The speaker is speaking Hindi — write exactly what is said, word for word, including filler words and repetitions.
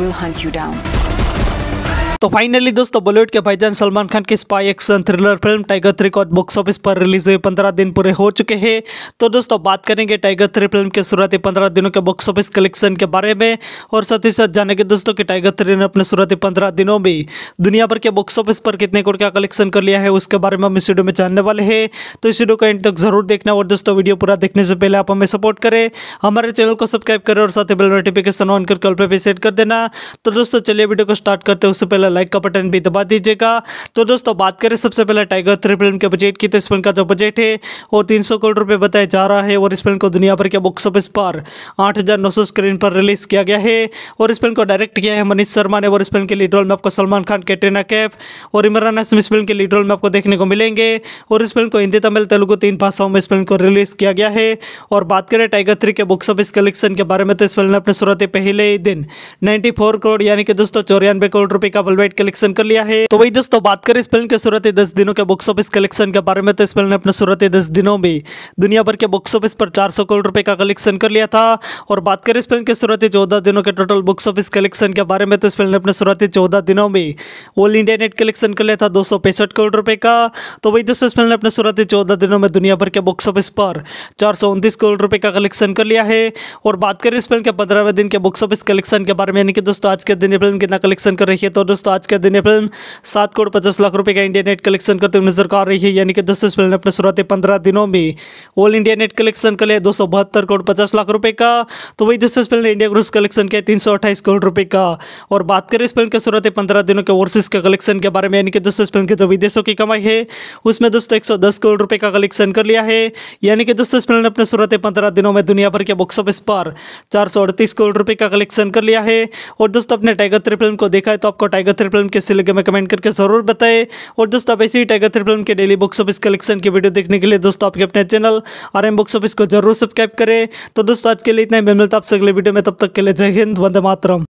will hunt you down. तो फाइनली दोस्तों बॉलीवुड के भाईजान सलमान खान की spy action thriller film Tiger three को बॉक्स ऑफिस पर रिलीज हुए पंद्रह दिन पूरे हो चुके हैं। तो दोस्तों बात करेंगे टाइगर थ्री फिल्म के शुरुआती पंद्रह दिनों के बॉक्स ऑफिस कलेक्शन के बारे में और साथ ही साथ जानेंगे दोस्तों कि टाइगर थ्री ने अपने शुरुआती पंद्रह दिनों में दुनिया भर के बॉक्स ऑफिस पर कितने करोड़ का कलेक्शन कर लिया है, उसके बारे में हम इस वीडियो में जानने वाले हैं। तो इस वीडियो को एंड तक जरूर देखना और दोस्तों वीडियो पूरा देखने से पहले आप हमें सपोर्ट करें, हमारे चैनल को सब्सक्राइब करें और साथ ही बेल नोटिफिकेशन ऑन कर कॉल पर भी सेट कर देना। तो दोस्तों चलिए वीडियो को स्टार्ट करते हैं, उससे पहले लाइक का बटन भी दबा दीजिएगा। तो दोस्तों बात करें सबसे पहले टाइगर थ्री फिल्म के बजट की, तो इस फिल्म का जो बजट है वो तीन सौ करोड़ रुपए बताया जा रहा है और इस फिल्म को दुनिया भर के बॉक्स ऑफिस पर आठ हज़ार नौ सौ स्क्रीन पर रिलीज किया गया है और इस फिल्म को डायरेक्ट किया है मनीष शर्मा ने और इस फिल्म के लीड रोल में आपको सलमान खान, कैटरीना कैफ और इमरान हाशमी इस फिल्म के लीड रोल में आपको देखने को मिलेंगे और इस फिल्म को हिंदी, तमिल, तेलुगु तीन भाषाओं में इस फिल्म को रिलीज किया गया है। और बात करें टाइगर थ्री के बॉक्स ऑफिस कलेक्शन के बारे में, तो इस फिल्म ने अपने शुरुआती पहले ही दिन नाइन्टी फोर करोड़ यानी कि दोस्तों चौरानवे करोड़ रुपए का वर्ल्ड वाइड कलेक्शन कर लिया है। तो वही दोस्तों बात करें इस फिल्म के शुरुआती दस दिनों के बॉक्स ऑफिस कलेक्शन के बारे में, तो इस फिल्म ने अपने शुरुआती दस दिनों में दुनिया भर के बॉक्स ऑफिस पर चार सौ करोड़ रुपए का कलेक्शन कर लिया था। और बात करें इस फिल्म के शुरुआती चौदह दिनों के टोटल बॉक्स ऑफिस कलेक्शन के बारे में, तो इस फिल्म ने अपने शुरुआती चौदह दिनों में ऑल इंडिया नेट कलेक्शन कर लिया था दो सौ पैंसठ करोड़ रुपए का। तो वही दोस्तों इस फिल्म ने अपने शुरुआती चौदह दिनों में दुनिया भर के बॉक्स ऑफिस पर चार सौ उनतीस करोड़ रुपए का कलेक्शन कर लिया है। और बात करें इस फिल्म के पंद्रहवें दिन के बॉक्स ऑफिस कलेक्शन के बारे में, यानी कि दोस्तों आज के दिन ये फिल्म कितना कलेक्शन कर रही है, तो दोस्तों आज के दिन ये फिल्म सात करोड़ पचास लाख रुपए का इंडिया नेट कलेक्शन करते हुए नजर आ रही है। यानी कि दोस्तों इस फिल्म ने अपने शुरुआती पंद्रह दिनों में ऑल इंडिया नेट कलेक्शन कर लिया दो सौ बहत्तर करोड़ पचास लाख रुपए का। तो वही दोस्तों इस फिल्म ने इंडिया ग्रोस कलेक्शन किया तीन सौ अट्ठाईस करोड़ रुपए का। और बात करें इस फिल्म के शुरुआती पंद्रह दिनों के ओवरसीज के कलेक्शन के बारे में, यानी कि दोस्तों इस फिल्म की जो विदेशों की कमाई है उसमें दोस्तों एक सौ दस करोड़ रुपए का कलेक्शन कर लिया है। यानी कि दोस्तों इस फिल्म ने अपने शुरुआती पंद्रह दिनों में दुनिया भर के बॉक्स ऑफिस पर चार सौ अड़तीस करोड़ रुपए का कलेक्शन कर लिया है। और दोस्तों अपने टाइगर थ्री फिल्म को देखा है तो आपको टाइगर थ्री फिल्म कैसी लगे में कमेंट करके जरूर बताएं। और दोस्तों आप ऐसी ही टाइगर थ्री फिल्म के डेली बॉक्स ऑफिस कलेक्शन की वीडियो देखने के लिए दोस्तों आपके अपने चैनल आरएम बॉक्स ऑफिस को जरूर सब्सक्राइब करें। तो दोस्तों आज के लिए इतना ही, मिलता है आपसे अगले वीडियो में, तब तक के लिए जय हिंद, वंदे मातरम।